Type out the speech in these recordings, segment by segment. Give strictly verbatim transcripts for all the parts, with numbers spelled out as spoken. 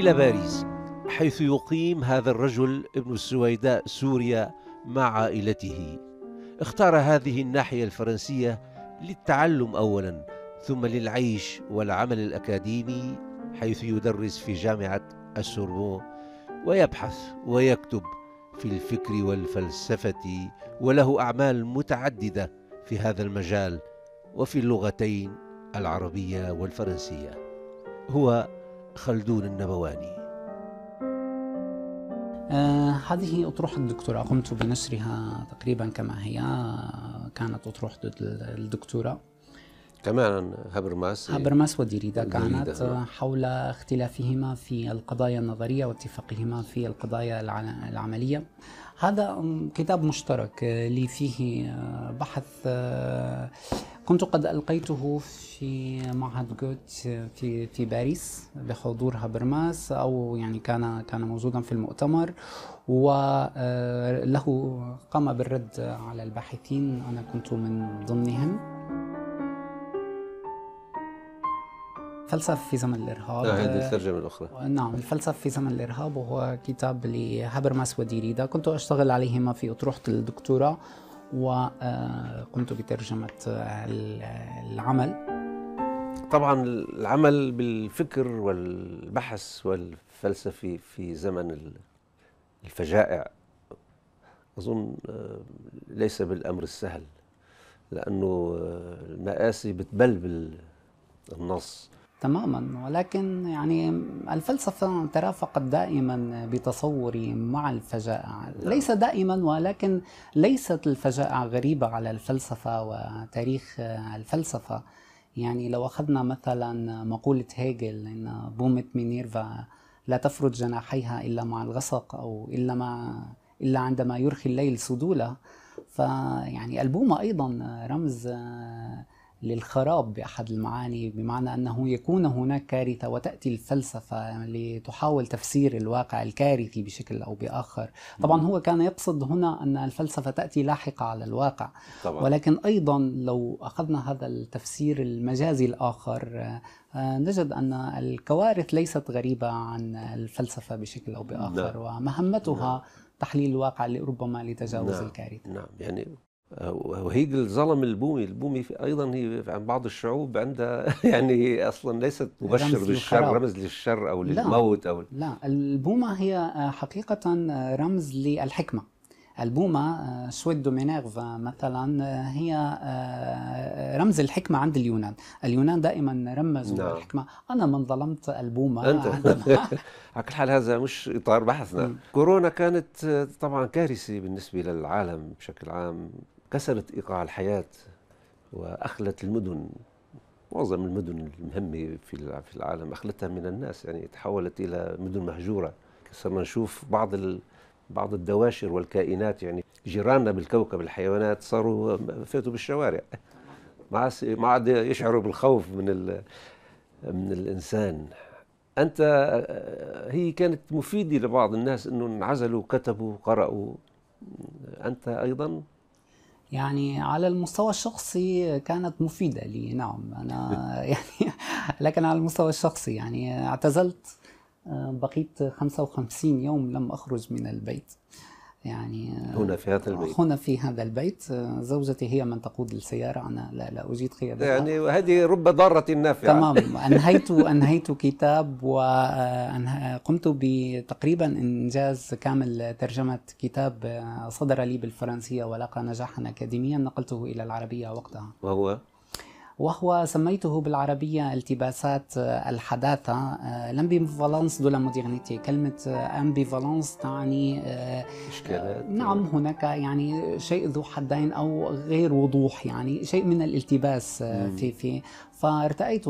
إلى باريس حيث يقيم هذا الرجل ابن السويداء سوريا مع عائلته. اختار هذه الناحية الفرنسية للتعلم أولا، ثم للعيش والعمل الأكاديمي حيث يدرس في جامعة السوربون ويبحث ويكتب في الفكر والفلسفة، وله أعمال متعددة في هذا المجال وفي اللغتين العربية والفرنسية. هو خلدون النبواني. آه هذه أطروحة الدكتوراه قمت بنشرها تقريبا كما هي، كانت أطروحة الدكتوراه. كمان هابرماس هابرماس وديريدا كانت حول اختلافهما في القضايا النظرية واتفاقهما في القضايا العملية. هذا كتاب مشترك لي فيه بحث كنت قد ألقيته في معهد جوت في في باريس بحضور هابرماس، أو يعني كان كان موجودا في المؤتمر، وله قام بالرد على الباحثين، أنا كنت من ضمنهم. الفلسفة في زمن الإرهاب. آه هذه الترجمة الأخرى. نعم، الفلسفة في زمن الإرهاب، وهو كتاب لهابرماس وديريدا كنت أشتغل عليهما في أطروحة الدكتوراه، وقمت بترجمة العمل. طبعا العمل بالفكر والبحث والفلسفي في زمن الفجائع أظن ليس بالأمر السهل، لأنه المآسي بتبلبل النص تماما، ولكن يعني الفلسفة ترافقت دائما بتصوري مع الفجائع، ليس دائما ولكن ليست الفجائع غريبة على الفلسفة وتاريخ الفلسفة. يعني لو أخذنا مثلا مقولة هيجل إن بومة مينيرفا لا تفرد جناحيها إلا مع الغسق، أو إلا مع إلا عندما يرخي الليل سدوله، فيعني البومة أيضا رمز للخراب بأحد المعاني، بمعنى أنه يكون هناك كارثة وتأتي الفلسفة لتحاول تفسير الواقع الكارثي بشكل أو بآخر. طبعا هو كان يقصد هنا أن الفلسفة تأتي لاحقة على الواقع طبعا. ولكن أيضا لو أخذنا هذا التفسير المجازي الآخر نجد أن الكوارث ليست غريبة عن الفلسفة بشكل أو بآخر. نعم. ومهمتها نعم. تحليل الواقع ربما لتجاوز نعم. الكارثة. نعم يعني وهيجل ظلم البومي، البومي أيضا هي عن بعض الشعوب عندها يعني أصلا ليست مبشر بالشر، رمز للشر أو للموت أو لا. البومة هي حقيقة رمز للحكمة. البومة سويد دومينيرفا مثلا هي رمز الحكمة عند اليونان، اليونان دائما رمزوا نعم. الحكمة. أنا من ظلمت البومة أنت. على كل حال هذا مش إطار بحثنا. م. كورونا كانت طبعا كارثة بالنسبة للعالم بشكل عام، كسرت إيقاع الحياة وأخلت المدن، معظم المدن المهمة في العالم أخلتها من الناس، يعني تحولت إلى مدن مهجورة. صرنا نشوف بعض ال... بعض الدواشر والكائنات، يعني جيراننا بالكوكب الحيوانات صاروا فاتوا بالشوارع، ما عاد يشعروا بالخوف من ال... من الإنسان. أنت هي كانت مفيدة لبعض الناس إنه انعزلوا، كتبوا، قرأوا. أنت أيضا يعني على المستوى الشخصي كانت مفيدة لي. نعم أنا يعني، لكن على المستوى الشخصي يعني اعتزلت، بقيت خمسة وخمسين يوم لم أخرج من البيت، يعني هنا في هذا البيت هنا في هذا البيت زوجتي هي من تقود السيارة، أنا لا لا أجيد قيادتها، يعني هذه رب ضارة نافعة. تمام. أنهيت أنهيت كتاب، وقمت بتقريبا إنجاز كامل ترجمة كتاب صدر لي بالفرنسية ولقى نجاحا أكاديميا، نقلته إلى العربية وقتها، وهو وهو سميته بالعربية التباسات الحداثة. الامبيفالانس دو لا موديرنيتي. كلمة امبيفالانس تعني إشكالات. نعم هناك يعني شيء ذو حدين أو غير وضوح، يعني شيء من الالتباس في في فارتأيت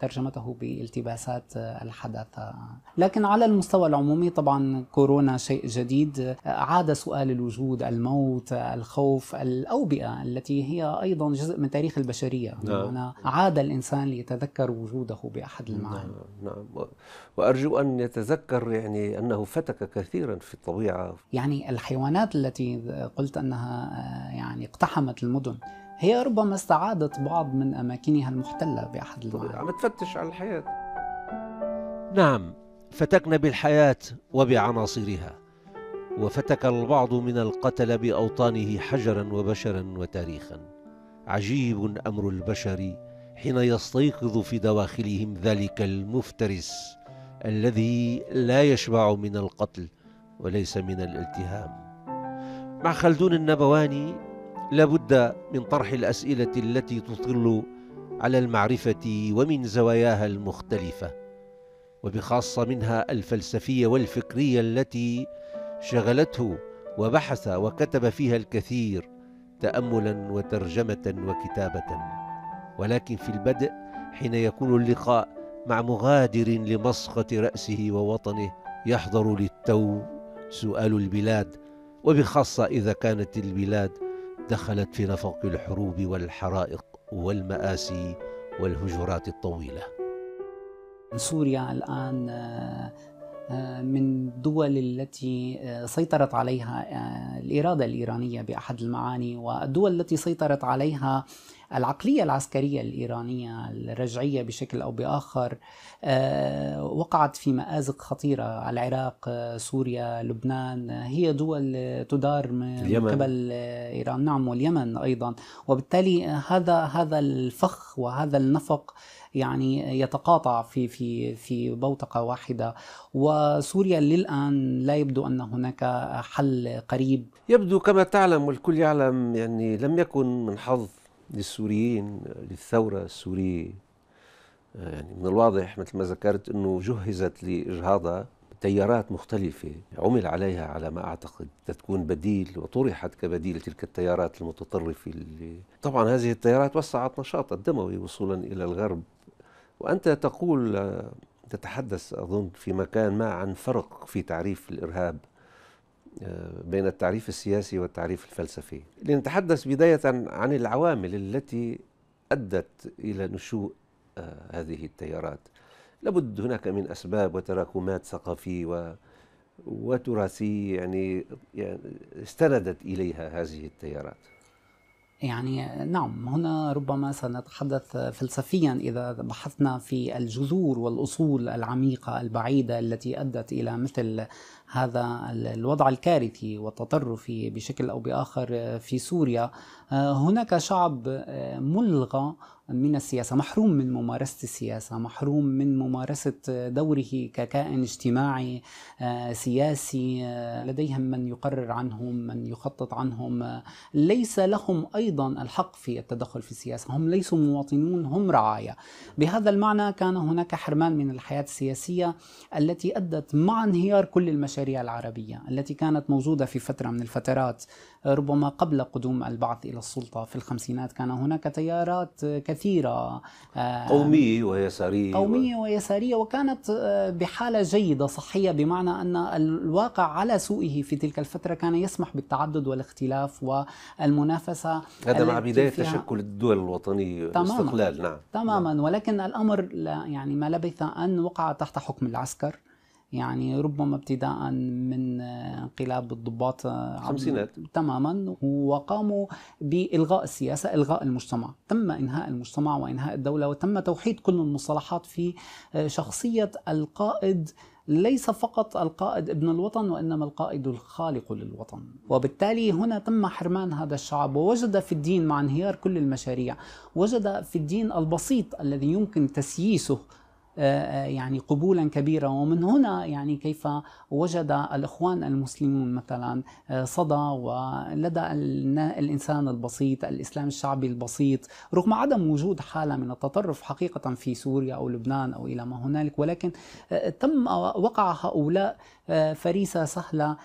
ترجمته بالتباسات الحداثة. لكن على المستوى العمومي طبعا كورونا شيء جديد، عاد سؤال الوجود، الموت، الخوف، الأوبئة التي هي أيضا جزء من تاريخ البشرية. نعم. عاد الإنسان ليتذكر وجوده بأحد المعاني. نعم. نعم. وأرجو أن يتذكر يعني أنه فتك كثيرا في الطبيعة. يعني الحيوانات التي قلت أنها يعني اقتحمت المدن هي ربما استعادت بعض من أماكنها المحتلة بأحد المعاني. عم تفتش على الحياة. نعم، فتكن بالحياة وبعناصرها، وفتك البعض من القتل بأوطانه حجرا وبشرا وتاريخا. عجيب أمر البشر حين يستيقظ في دواخلهم ذلك المفترس الذي لا يشبع من القتل وليس من الالتهام. مع خلدون النبواني لابد من طرح الأسئلة التي تطل على المعرفة ومن زواياها المختلفة، وبخاصة منها الفلسفية والفكرية التي شغلته وبحث وكتب فيها الكثير تأملا وترجمة وكتابة. ولكن في البدء حين يكون اللقاء مع مغادر لمسقط رأسه ووطنه يحضر للتو سؤال البلاد، وبخاصة إذا كانت البلاد دخلت في نفق الحروب والحرائق والمآسي والهجرات الطويلة. سوريا الآن من الدول التي سيطرت عليها الإرادة الإيرانية بأحد المعاني، والدول التي سيطرت عليها العقلية العسكرية الإيرانية الرجعية بشكل أو بآخر. وقعت في مآزق خطيرة: العراق، سوريا، لبنان، هي دول تدار من قبل إيران، نعم، واليمن أيضا. وبالتالي هذا هذا الفخ وهذا النفق يعني يتقاطع في في في بوتقة واحدة. وسوريا للآن لا يبدو أن هناك حل قريب. يبدو كما تعلم والكل يعلم يعني لم يكن من حظ للسوريين للثورة السورية، يعني من الواضح مثل ما ذكرت أنه جهزت لإجهاضها تيارات مختلفة عمل عليها على ما أعتقد تكون بديل، وطرحت كبديل تلك التيارات المتطرفة اللي طبعا هذه التيارات وسعت نشاطها الدموي وصولا إلى الغرب. وأنت تقول تتحدث أظن في مكان ما عن فرق في تعريف الإرهاب بين التعريف السياسي والتعريف الفلسفي. لنتحدث بداية عن العوامل التي أدت إلى نشوء هذه التيارات. لابد هناك من أسباب وتراكمات ثقافية وتراثية يعني استندت إليها هذه التيارات. يعني نعم، هنا ربما سنتحدث فلسفيا إذا بحثنا في الجذور والأصول العميقة البعيدة التي أدت إلى مثل هذا الوضع الكارثي والتطرفي بشكل أو بآخر في سوريا. هناك شعب ملغى من السياسة، محروم من ممارسة السياسة، محروم من ممارسة دوره ككائن اجتماعي سياسي. لديهم من يقرر عنهم، من يخطط عنهم، ليس لهم أيضا الحق في التدخل في السياسة، هم ليسوا مواطنون، هم رعايا. بهذا المعنى كان هناك حرمان من الحياة السياسية التي أدت مع انهيار كل المشاريع العربية التي كانت موجودة في فترة من الفترات. ربما قبل قدوم البعث إلى السلطة في الخمسينات كان هناك تيارات كثيرة قومية ويسارية قومية ويسارية وكانت بحالة جيدة صحية، بمعنى أن الواقع على سوئه في تلك الفترة كان يسمح بالتعدد والاختلاف والمنافسة. هذا مع بداية تشكل الدول الوطنية الاستقلال. نعم تماما، ولكن الأمر لا يعني ما لبث أن وقع تحت حكم العسكر، يعني ربما ابتداء من انقلاب الضباط الخمسينات تماما، وقاموا بإلغاء السياسة، إلغاء المجتمع، تم إنهاء المجتمع وإنهاء الدولة، وتم توحيد كل المصطلحات في شخصية القائد، ليس فقط القائد ابن الوطن وإنما القائد الخالق للوطن. وبالتالي هنا تم حرمان هذا الشعب، ووجد في الدين مع انهيار كل المشاريع، وجد في الدين البسيط الذي يمكن تسييسه يعني قبولا كبيرا. ومن هنا يعني كيف وجد الإخوان المسلمون مثلا صدى ولدى الإنسان البسيط، الإسلام الشعبي البسيط، رغم عدم وجود حالة من التطرف حقيقة في سوريا أو لبنان أو إلى ما هنالك، ولكن تم وقع هؤلاء فريسة سهلة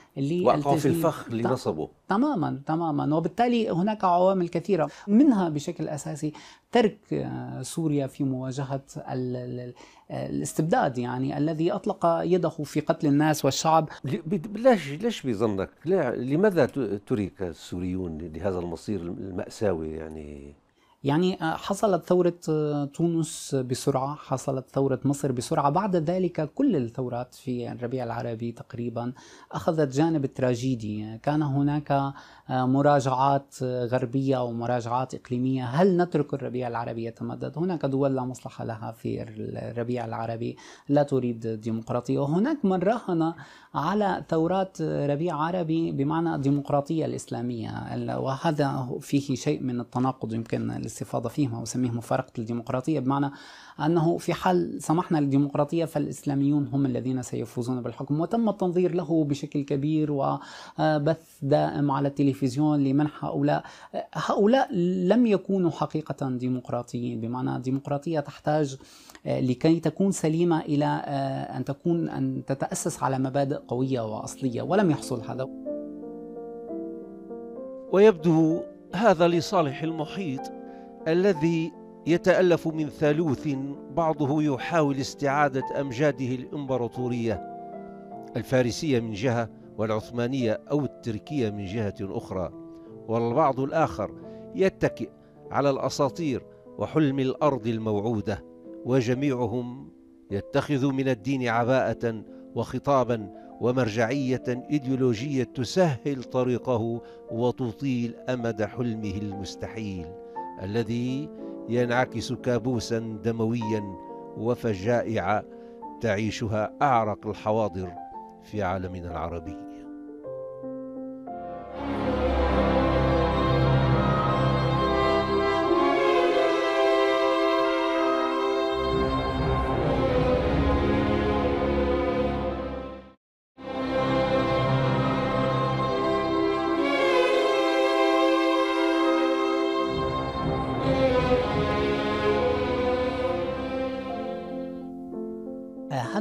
وقعوا في الفخ اللي نصبوا. تماما تماما، وبالتالي هناك عوامل كثيرة، منها بشكل أساسي ترك سوريا في مواجهة الاستبداد يعني الذي أطلق يده في قتل الناس والشعب. ليش ليش بظنك لماذا ترك السوريون لهذا المصير المأساوي يعني؟ يعني حصلت ثورة تونس بسرعة، حصلت ثورة مصر بسرعة، بعد ذلك كل الثورات في الربيع العربي تقريبا أخذت جانب تراجيدي، كان هناك مراجعات غربية ومراجعات إقليمية، هل نترك الربيع العربي يتمدد؟ هناك دول لا مصلحة لها في الربيع العربي، لا تريد ديمقراطية، وهناك من راهن على ثورات ربيع عربي بمعنى الديمقراطية الإسلامية، وهذا فيه شيء من التناقض يمكن الاستفاضة فيه وأسميه مفارقة الديمقراطية، بمعنى أنه في حال سمحنا للديمقراطية فالإسلاميون هم الذين سيفوزون بالحكم، وتم التنظير له بشكل كبير وبث دائم على التلفزيون لمنح هؤلاء. هؤلاء لم يكونوا حقيقة ديمقراطيين، بمعنى الديمقراطية تحتاج لكي تكون سليمة إلى أن تكون أن تتأسس على مبادئ قوية وأصلية، ولم يحصل هذا. ويبدو هذا لصالح المحيط الذي يتألف من ثالوث بعضه يحاول استعادة أمجاده الإمبراطورية الفارسية من جهة والعثمانية أو التركية من جهة أخرى، والبعض الآخر يتكئ على الأساطير وحلم الأرض الموعودة، وجميعهم يتخذ من الدين عباءة وخطابا ومرجعية إيديولوجية تسهل طريقه وتطيل أمد حلمه المستحيل الذي ينعكس كابوسا دمويا وفجائع تعيشها أعرق الحواضر في عالمنا العربي.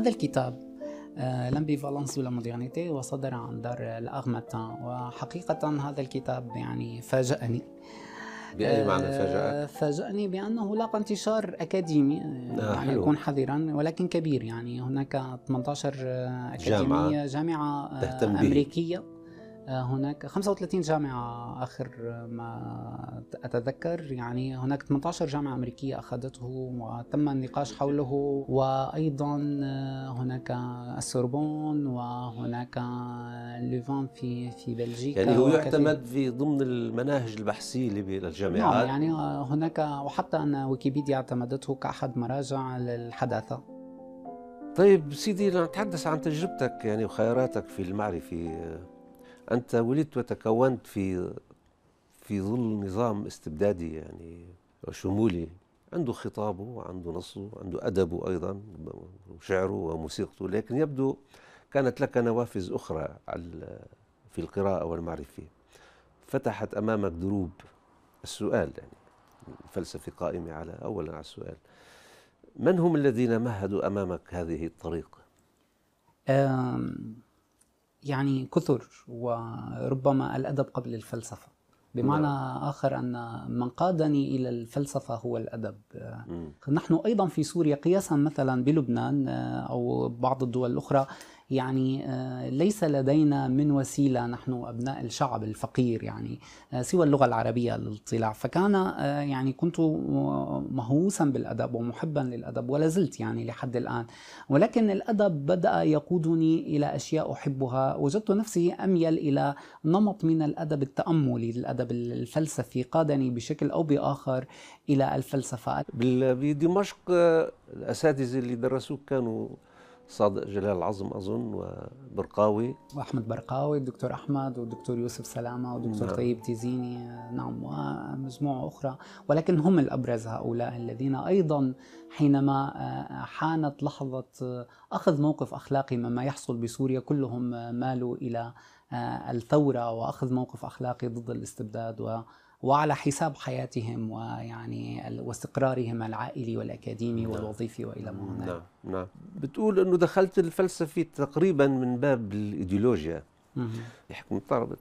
هذا الكتاب لامبيفالانس دو لا مودرنيتي وصدر عن دار الأغمتان، وحقيقة هذا الكتاب يعني فاجأني. بأي معنى فاجأك؟ فاجأني بأنه لاقى انتشار أكاديمي، يعني يكون حذرا ولكن كبير، يعني هناك ثمانية عشر أكاديمية جامعة, جامعة أمريكية، هناك خمسة وثلاثين جامعة آخر ما أتذكر، يعني هناك ثمانية عشر جامعة أمريكية أخذته وتم النقاش حوله، وأيضا هناك السوربون وهناك لوفان في في بلجيكا، يعني هو يعتمد في ضمن المناهج البحثية للجامعات. نعم، يعني هناك، وحتى أن ويكيبيديا اعتمدته كأحد مراجع للحداثة. طيب سيدي، نتحدث عن تجربتك يعني وخياراتك في المعرفة. أنت ولدت وتكونت في في ظل نظام استبدادي يعني شمولي، عنده خطابه وعنده نصه وعنده أدبه أيضا وشعره وموسيقته، لكن يبدو كانت لك نوافذ أخرى في القراءة والمعرفة، فتحت أمامك دروب السؤال، يعني الفلسفة قائمة على أولا على السؤال، من هم الذين مهدوا أمامك هذه الطريقة؟ أم يعني كثر، وربما الأدب قبل الفلسفة، بمعنى نعم. آخر أن من قادني إلى الفلسفة هو الأدب. م. نحن أيضا في سوريا قياسا مثلا بلبنان أو بعض الدول الأخرى، يعني ليس لدينا من وسيلة، نحن أبناء الشعب الفقير يعني، سوى اللغة العربية للاطلاع، فكان يعني كنت مهووسا بالأدب ومحبا للأدب ولازلت يعني لحد الآن، ولكن الأدب بدأ يقودني إلى أشياء أحبها، وجدت نفسي أميل إلى نمط من الأدب التأملي، الأدب الفلسفي قادني بشكل أو بآخر إلى الفلسفة. بدمشق الأساتذة اللي درسوك كانوا صادق جلال العظم أظن، وبرقاوي وأحمد برقاوي، الدكتور أحمد والدكتور يوسف سلامة والدكتور نعم. طيب تيزيني، نعم، ومجموعة أخرى، ولكن هم الأبرز هؤلاء الذين أيضا حينما حانت لحظة أخذ موقف أخلاقي مما يحصل بسوريا كلهم مالوا إلى الثورة وأخذ موقف أخلاقي ضد الاستبداد و وعلى حساب حياتهم ويعني واستقرارهم العائلي والأكاديمي نعم. والوظيفي وإلى ما هناك. نعم نعم. بتقول أنه دخلت الفلسفة تقريبا من باب الإيديولوجيا بحكم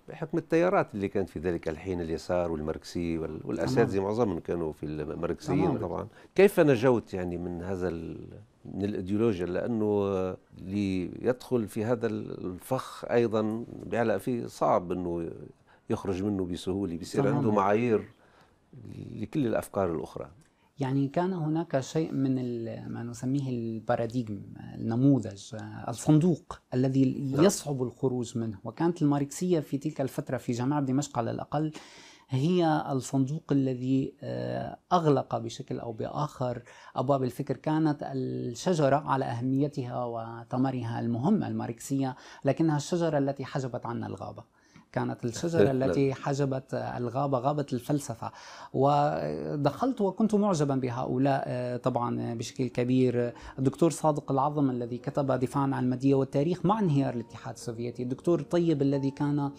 بحكم التيارات اللي كانت في ذلك الحين، اليسار والماركسي والأساتذة معظمهم كانوا في الماركسيين طبعا. كيف نجوت يعني من هذا من الإيديولوجيا، لأنه ليدخل في هذا الفخ أيضا بيعلق فيه صعب أنه يخرج منه بسهولة، بيصير عنده معايير لكل الأفكار الأخرى. يعني كان هناك شيء من ما نسميه الباراديجم، النموذج، الصندوق الذي يصعب الخروج منه. وكانت الماركسية في تلك الفترة في جامعة دمشق على الأقل هي الصندوق الذي أغلق بشكل أو بآخر أبواب الفكر. كانت الشجرة على أهميتها وثمرها المهمة الماركسية، لكنها الشجرة التي حجبت عنا الغابة. كانت الشجرة التي حجبت الغابة، غابة الفلسفة. ودخلت وكنت معجبا بهؤلاء طبعا بشكل كبير. الدكتور صادق العظم الذي كتب دفاعا عن المادية والتاريخ مع انهيار الاتحاد السوفيتي، الدكتور طيب الذي كان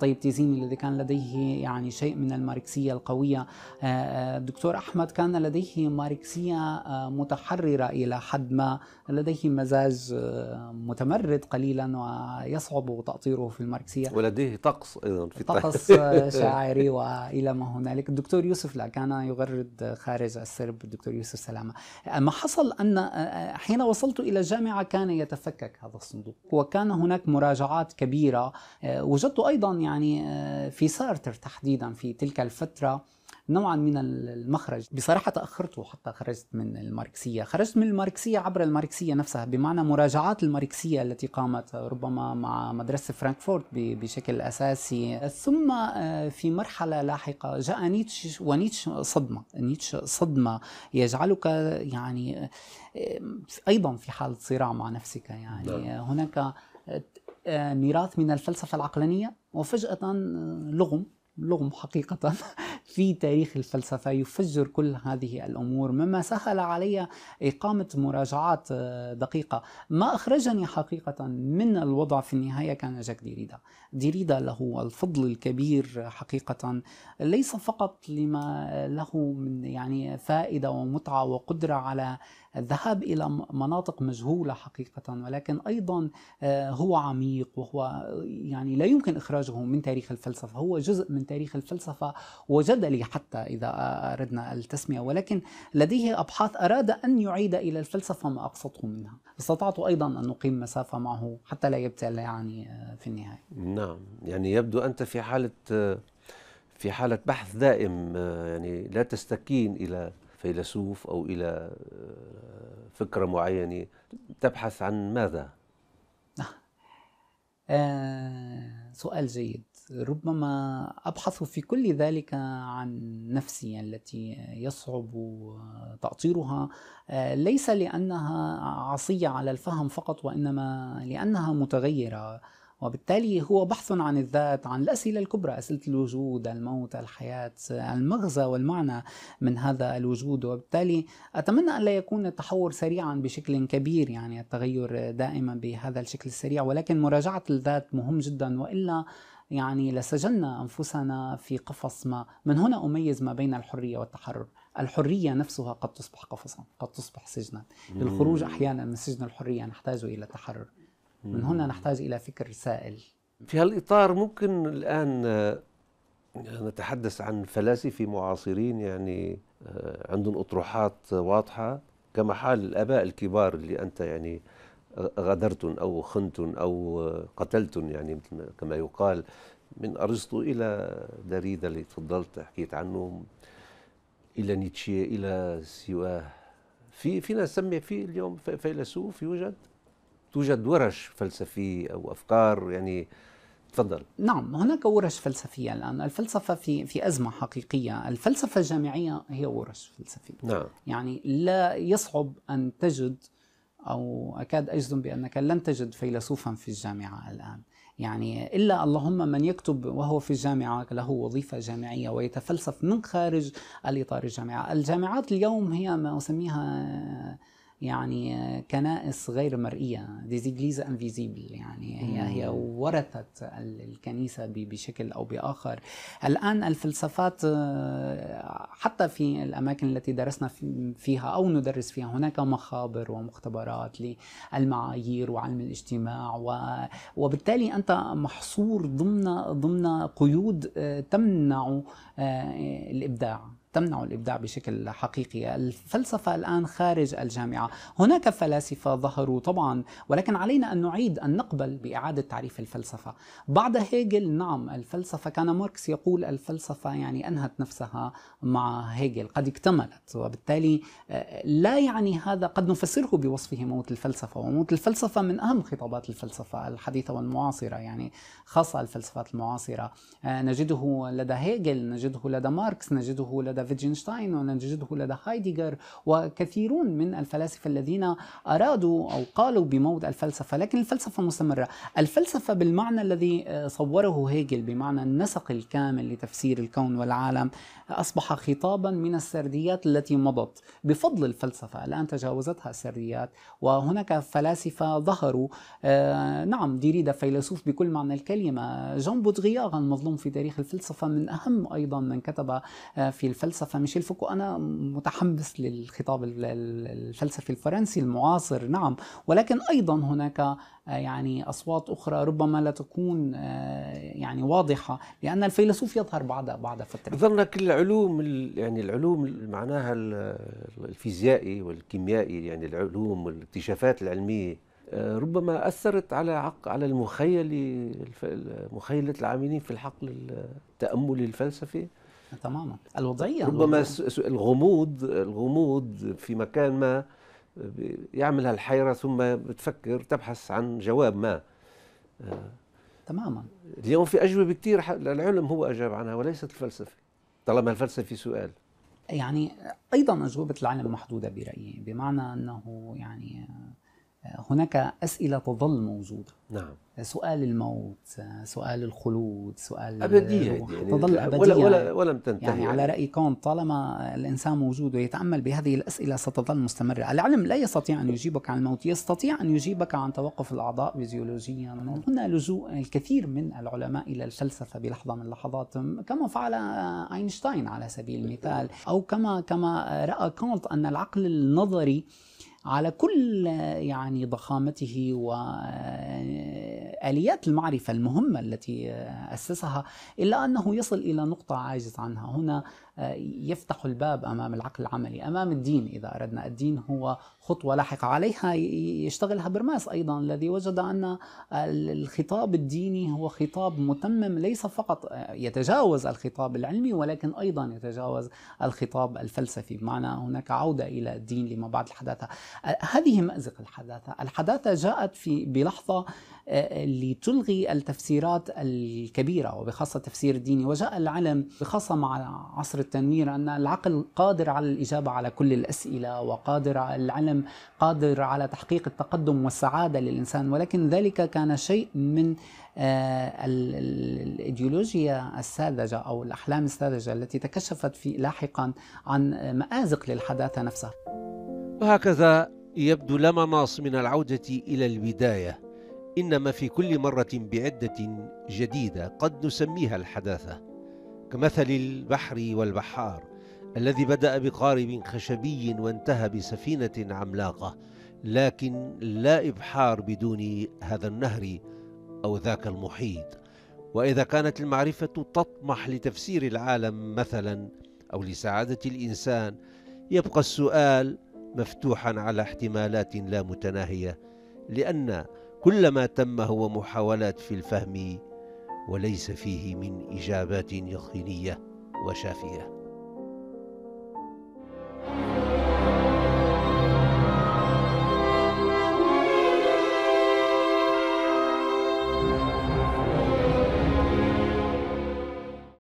طيب تيزيني الذي كان لديه يعني شيء من الماركسية القوية، الدكتور أحمد كان لديه ماركسية متحررة إلى حد ما، لديه مزاج متمرد قليلا ويصعب تأطيره في الماركسية، ولديه طقس أيضا في طقس شاعري وإلى ما هنالك. الدكتور يوسف لا كان يغرد خارج السرب، الدكتور يوسف سلامة. ما حصل أن حين وصلت إلى الجامعة كان يتفكك هذا الصندوق، وكان هناك مراجعات كبيرة. وجدت أيضا يعني في سارتر تحديدا في تلك الفترة نوعا من المخرج. بصراحة تأخرت حتى خرجت من الماركسية، خرجت من الماركسية عبر الماركسية نفسها، بمعنى مراجعات الماركسية التي قامت ربما مع مدرسة فرانكفورت بشكل أساسي. ثم في مرحلة لاحقة جاء نيتشه، ونيتشه صدمة، نيتشه صدمة يجعلك يعني أيضا في حالة صراع مع نفسك. يعني ده. هناك ميراث من الفلسفة العقلانية، وفجأة لغم لغم حقيقة في تاريخ الفلسفة يفجر كل هذه الأمور، مما سهل علي إقامة مراجعات دقيقة. ما أخرجني حقيقة من الوضع في النهاية كان جاك ديريدا. ديريدا له الفضل الكبير حقيقة، ليس فقط لما له من يعني فائدة ومتعة وقدرة على الذهاب إلى مناطق مجهولة حقيقة، ولكن أيضا هو عميق، وهو يعني لا يمكن إخراجه من تاريخ الفلسفة، هو جزء من تاريخ الفلسفة وجدلي حتى إذا أردنا التسمية، ولكن لديه أبحاث أراد أن يعيد إلى الفلسفة ما أقصته منها. استطعت أيضا أن نقيم مسافة معه حتى لا يبتلع يعني في النهاية. نعم، يعني يبدو أنت في حالة في حالة بحث دائم، يعني لا تستكين إلى فيلسوف أو إلى فكرة معينة، تبحث عن ماذا؟ آه، سؤال جيد. ربما أبحث في كل ذلك عن نفسي التي يصعب تأطيرها، ليس لأنها عصية على الفهم فقط، وإنما لأنها متغيرة. وبالتالي هو بحث عن الذات، عن الأسئلة الكبرى، أسئلة الوجود، الموت، الحياة، المغزى والمعنى من هذا الوجود. وبالتالي أتمنى أن لا يكون التحور سريعا بشكل كبير، يعني التغير دائما بهذا الشكل السريع، ولكن مراجعة الذات مهم جدا، وإلا يعني لسجلنا أنفسنا في قفص ما. من هنا أميز ما بين الحرية والتحرر. الحرية نفسها قد تصبح قفصا، قد تصبح سجنا. للخروج أحيانا من سجن الحرية نحتاج إلى التحرر. من هنا نحتاج إلى فكر سائل. في هالإطار ممكن الآن نتحدث عن فلاسفة معاصرين يعني عندهم أطروحات واضحة، كما حال الآباء الكبار اللي أنت يعني غدرتن أو خنتن أو قتلتن، يعني مثل كما يقال، من أرسطو إلى ديريدا اللي تفضلت حكيت عنهم، إلى نيتشه، إلى سواه. في فينا نسمي فيه اليوم فيلسوف؟ يوجد توجد ورش فلسفية أو أفكار يعني؟ تفضل. نعم، هناك ورش فلسفية الآن. الفلسفة في في أزمة حقيقية. الفلسفة الجامعية هي ورش فلسفية. نعم. يعني لا يصعب أن تجد، أو أكاد أجزم بأنك لن تجد فيلسوفا في الجامعة الآن، يعني إلا اللهم من يكتب وهو في الجامعة له وظيفة جامعية ويتفلسف من خارج الإطار الجامعة. الجامعات اليوم هي ما أسميها يعني كنائس غير مرئية، ديزيجليز انفيزيبل، يعني هي هي ورثت الكنيسة بشكل أو بآخر. الآن الفلسفات حتى في الأماكن التي درسنا فيها أو ندرس فيها هناك مخابر ومختبرات للمعايير وعلم الاجتماع، وبالتالي أنت محصور ضمن ضمن قيود تمنع الإبداع، تمنع الإبداع بشكل حقيقي. الفلسفة الآن خارج الجامعة، هناك فلاسفة ظهروا طبعا، ولكن علينا أن نعيد أن نقبل بإعادة تعريف الفلسفة. بعد هيجل نعم الفلسفة، كان ماركس يقول الفلسفة يعني أنهت نفسها مع هيجل، قد اكتملت، وبالتالي لا يعني هذا، قد نفسره بوصفه موت الفلسفة، وموت الفلسفة من أهم خطابات الفلسفة الحديثة والمعاصرة، يعني خاصة الفلسفات المعاصرة نجده لدى هيجل، نجده لدى ماركس، نجده لدى فيتغنشتاين، ونجده لدى هايدغر وكثيرون من الفلاسفة الذين أرادوا أو قالوا بموت الفلسفة. لكن الفلسفة مستمرة، الفلسفة بالمعنى الذي صوره هيجل بمعنى النسق الكامل لتفسير الكون والعالم أصبح خطابا من السرديات التي مضت بفضل الفلسفة، الآن تجاوزتها السرديات وهناك فلاسفة ظهروا. آه نعم ديريدا فيلسوف بكل معنى الكلمة، جان بودريار المظلوم في تاريخ الفلسفة من أهم أيضا من كتب في الفلسفة، ميشيل فوكو، أنا متحمس للخطاب الفلسفي الفرنسي المعاصر نعم، ولكن أيضا هناك يعني أصوات أخرى ربما لا تكون يعني واضحة لأن الفيلسوف يظهر بعد بعد فترة. ظنك العلوم يعني العلوم معناها الفيزيائي والكيميائي يعني العلوم والاكتشافات العلمية ربما أثرت على عق على المخيل مخيلة العاملين في الحقل التأملي الفلسفي تماما. الوضعية ربما الوضعية. الغموض الغموض في مكان ما يعملها الحيرة ثم بتفكر تبحث عن جواب ما تماما. اليوم في أجوبة كثير العلم هو أجاب عنها وليست الفلسفة، طالما الفلسفة في سؤال. يعني أيضا أجوبة العلم محدودة برأيي، بمعنى أنه يعني هناك أسئلة تظل موجودة. نعم. سؤال الموت، سؤال الخلود، سؤال أبدية يعني تظل أبدية ولا ولا ولم تنتهي يعني, يعني على رأي كونت طالما الإنسان موجود ويتأمل بهذه الأسئلة ستظل مستمرة. العلم لا يستطيع أن يجيبك عن الموت، يستطيع أن يجيبك عن توقف الأعضاء فيزيولوجيا. هنا لجوء الكثير من العلماء إلى الفلسفة بلحظة من اللحظات، كما فعل آينشتاين على سبيل المثال، أو كما كما رأى كونت أن العقل النظري على كل يعني ضخامته وآليات المعرفة المهمة التي أسسها إلا أنه يصل إلى نقطة عاجز عنها. هنا يفتح الباب أمام العقل العملي، أمام الدين إذا أردنا. الدين هو خطوة لاحقة عليها يشتغل هابرماس أيضا، الذي وجد أن الخطاب الديني هو خطاب متمم، ليس فقط يتجاوز الخطاب العلمي ولكن أيضا يتجاوز الخطاب الفلسفي، بمعنى هناك عودة إلى الدين لما بعد الحداثة. هذه مأزق الحداثة، الحداثة جاءت في بلحظة لتلغي التفسيرات الكبيرة وبخاصة التفسير الديني، وجاء العلم بخاصة مع عصر التنوير أن العقل قادر على الإجابة على كل الأسئلة، وقادر العلم قادر على تحقيق التقدم والسعادة للإنسان، ولكن ذلك كان شيء من الإيديولوجيا الساذجة أو الأحلام الساذجة التي تكشفت في لاحقا عن مآزق للحداثة نفسها. وهكذا يبدو لا مناص من العودة إلى البداية، إنما في كل مرة بعدة جديدة قد نسميها الحداثة، كمثل البحر والبحار الذي بدأ بقارب خشبي وانتهى بسفينة عملاقة، لكن لا إبحار بدون هذا النهر أو ذاك المحيط. وإذا كانت المعرفة تطمح لتفسير العالم مثلا أو لسعادة الإنسان، يبقى السؤال مفتوحا على احتمالات لا متناهية، لأن كل ما تم هو محاولات في الفهم وليس فيه من إجابات يقينية وشافية.